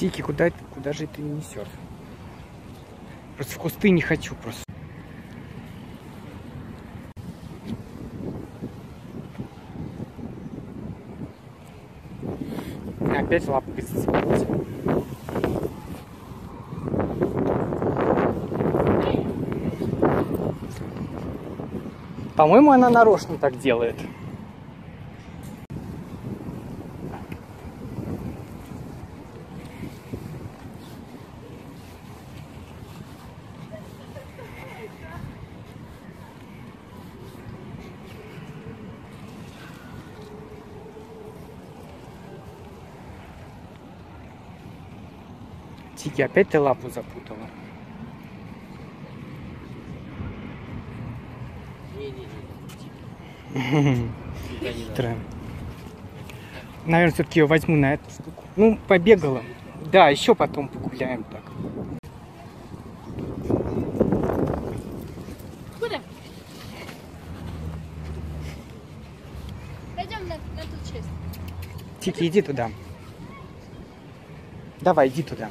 Тики, куда же это несет? Просто в кусты не хочу просто. Опять лапкой зацепилась. По-моему, она нарочно так делает. Тики, опять ты лапу запутала. Хитрая. Наверное, все-таки ее возьму на эту штуку. Ну, побегала. Да, еще потом погуляем так. Куда? Пойдем на ту часть. Тики, иди туда. Давай, иди туда.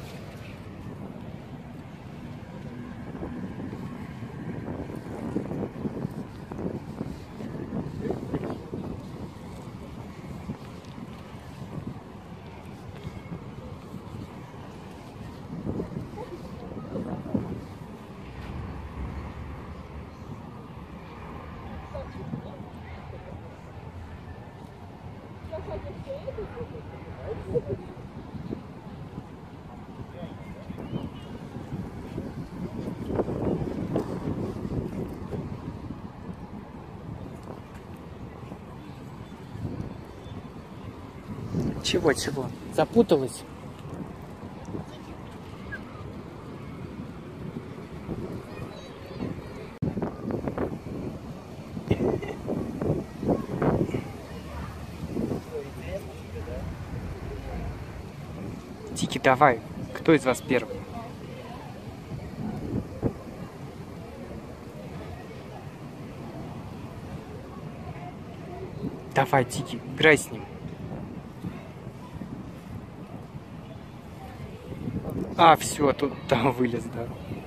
Чего? Запуталась? Тики, давай. Кто из вас первый? Давай, Тики, играй с ним. А, все, тут там вылез, да.